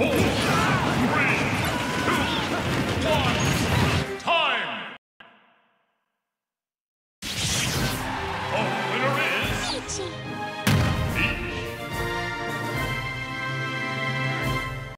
Time! Our winner is...